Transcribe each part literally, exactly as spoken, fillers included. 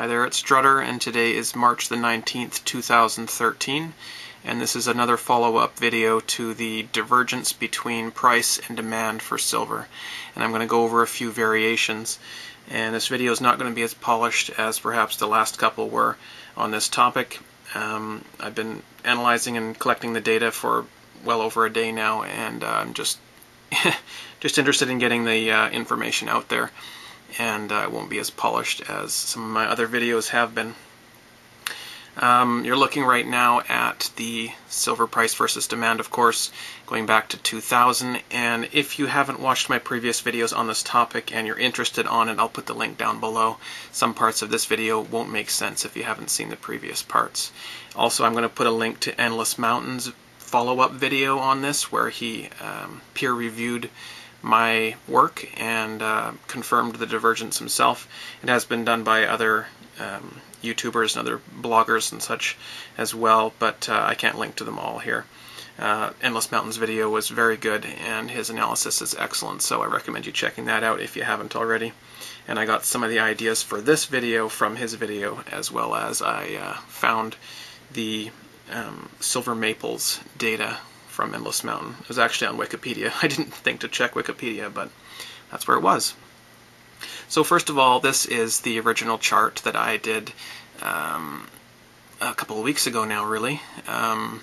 Hi there, it's Drutter, and today is March the nineteenth, two thousand thirteen, and this is another follow-up video to the divergence between price and demand for silver. And I'm going to go over a few variations, and this video is not going to be as polished as perhaps the last couple were on this topic. Um, I've been analyzing and collecting the data for well over a day now, and uh, I'm just, just interested in getting the uh, information out there. And uh, it won't be as polished as some of my other videos have been. Um, you're looking right now at the silver price versus demand, of course, going back to two thousand. And if you haven't watched my previous videos on this topic and you're interested on it, I'll put the link down below. Some parts of this video won't make sense if you haven't seen the previous parts. Also, I'm going to put a link to Endless Mountain's follow-up video on this, where he um, peer-reviewed my work and uh, confirmed the divergence himself. It has been done by other um, YouTubers and other bloggers and such as well, but uh, I can't link to them all here. Uh, Endless Mountain's video was very good, and his analysis is excellent, so I recommend you checking that out if you haven't already. And I got some of the ideas for this video from his video, as well as I uh, found the um, Silver Maples data from Endless Mountain. It was actually on Wikipedia. I didn't think to check Wikipedia, but that's where it was. So first of all, this is the original chart that I did um, a couple of weeks ago now, really. Um,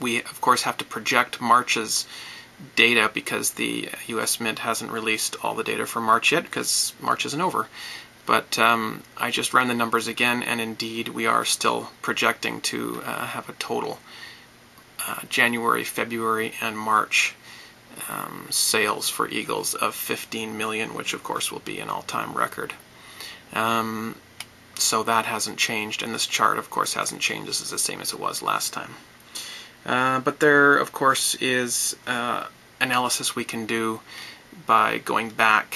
we, of course, have to project March's data because the U S Mint hasn't released all the data for March yet, because March isn't over. But um, I just ran the numbers again, and indeed we are still projecting to uh, have a total Uh, January, February, and March um, sales for Eagles of fifteen million, which of course will be an all-time record. Um, so that hasn't changed, and this chart of course hasn't changed. This is the same as it was last time. Uh, but there of course is uh, analysis we can do by going back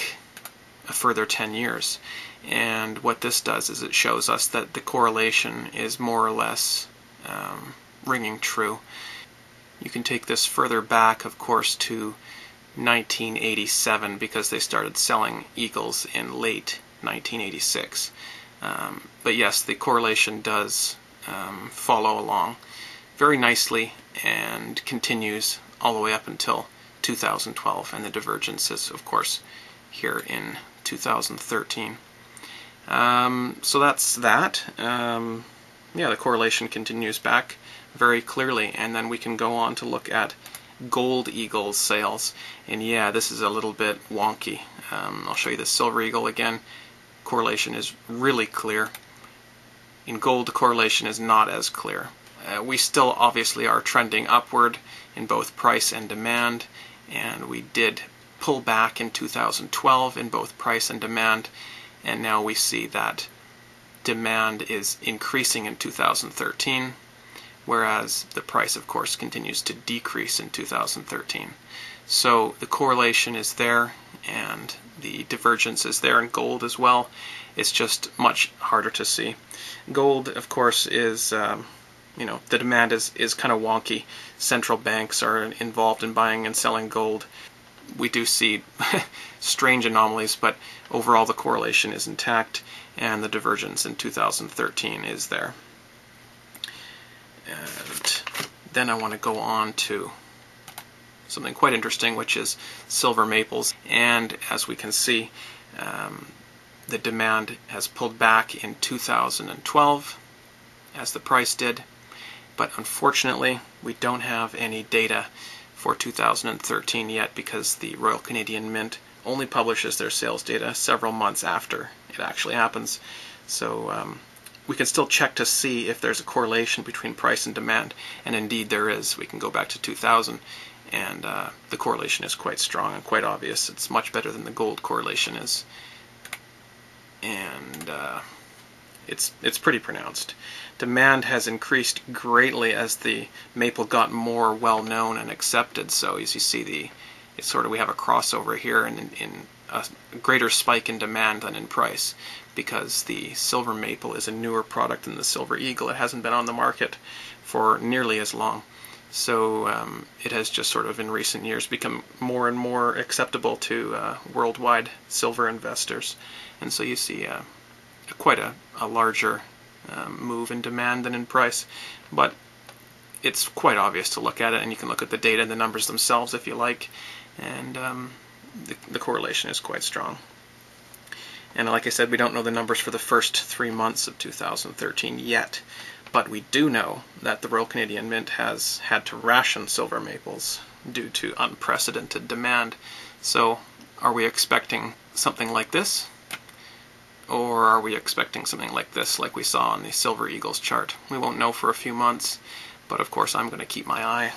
a further ten years. And what this does is it shows us that the correlation is more or less um, ringing true. You can take this further back, of course, to nineteen eighty-seven, because they started selling Eagles in late nineteen eighty-six. Um, but yes, the correlation does um, follow along very nicely and continues all the way up until two thousand twelve, and the divergence is, of course, here in two thousand thirteen. Um, so that's that. Um, yeah, the correlation continues back very clearly, and then we can go on to look at Gold Eagle sales. And yeah, this is a little bit wonky. Um, I'll show you the Silver Eagle again. Correlation is really clear. In gold, the correlation is not as clear. Uh, we still obviously are trending upward in both price and demand, and we did pull back in two thousand twelve in both price and demand, and now we see that demand is increasing in two thousand thirteen. Whereas the price, of course, continues to decrease in two thousand thirteen. So the correlation is there, and the divergence is there in gold as well. It's just much harder to see. Gold, of course, is, um, you know, the demand is, is kind of wonky. Central banks are involved in buying and selling gold. We do see strange anomalies, but overall the correlation is intact, and the divergence in two thousand thirteen is there. And then I want to go on to something quite interesting, which is Silver Maples. And as we can see, um, the demand has pulled back in two thousand twelve, as the price did. But unfortunately, we don't have any data for two thousand thirteen yet, because the Royal Canadian Mint only publishes their sales data several months after it actually happens. So um, we can still check to see if there's a correlation between price and demand, and indeed there is. We can go back to two thousand, and uh, the correlation is quite strong and quite obvious. It's much better than the gold correlation is, and uh, it's it's pretty pronounced. Demand has increased greatly as the maple got more well known and accepted. So as you see, the it's sort of we have a crossover here, and in, in a greater spike in demand than in price, because the Silver Maple is a newer product than the Silver Eagle. It hasn't been on the market for nearly as long, so um, it has just sort of in recent years become more and more acceptable to uh, worldwide silver investors. And so you see uh, quite a, a larger um, move in demand than in price, but it's quite obvious to look at it, and you can look at the data and the numbers themselves if you like, and um, the, the correlation is quite strong. And like I said, we don't know the numbers for the first three months of two thousand thirteen yet, but we do know that the Royal Canadian Mint has had to ration silver maples due to unprecedented demand. So are we expecting something like this? Or are we expecting something like this, like we saw on the Silver Eagles chart? We won't know for a few months, but of course I'm going to keep my eye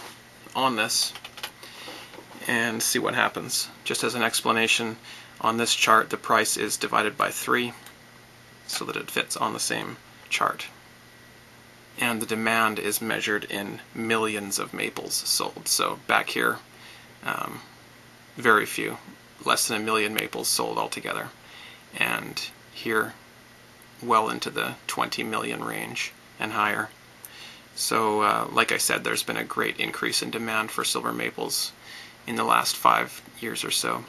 on this and see what happens. Just as an explanation, on this chart the price is divided by three so that it fits on the same chart. And the demand is measured in millions of maples sold. So back here, um, very few, less than a million maples sold altogether. And here, well into the twenty million range and higher. So uh, like I said, there's been a great increase in demand for silver maples in the last five years or so.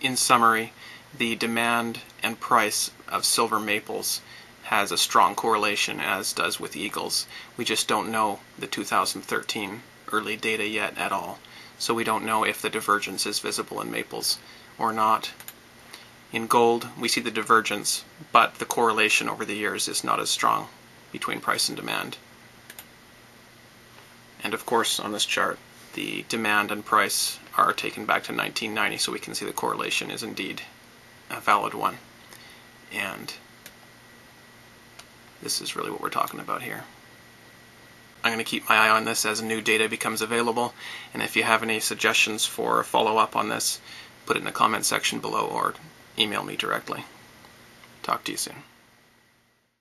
In summary, the demand and price of silver maples has a strong correlation, as does with eagles. We just don't know the two thousand thirteen early data yet at all. So we don't know if the divergence is visible in maples or not. In gold, we see the divergence, but the correlation over the years is not as strong between price and demand. And of course, on this chart, the demand and price are taken back to nineteen ninety, so we can see the correlation is indeed a valid one. And this is really what we're talking about here. I'm going to keep my eye on this as new data becomes available, and if you have any suggestions for a follow-up on this, put it in the comment section below or email me directly. Talk to you soon.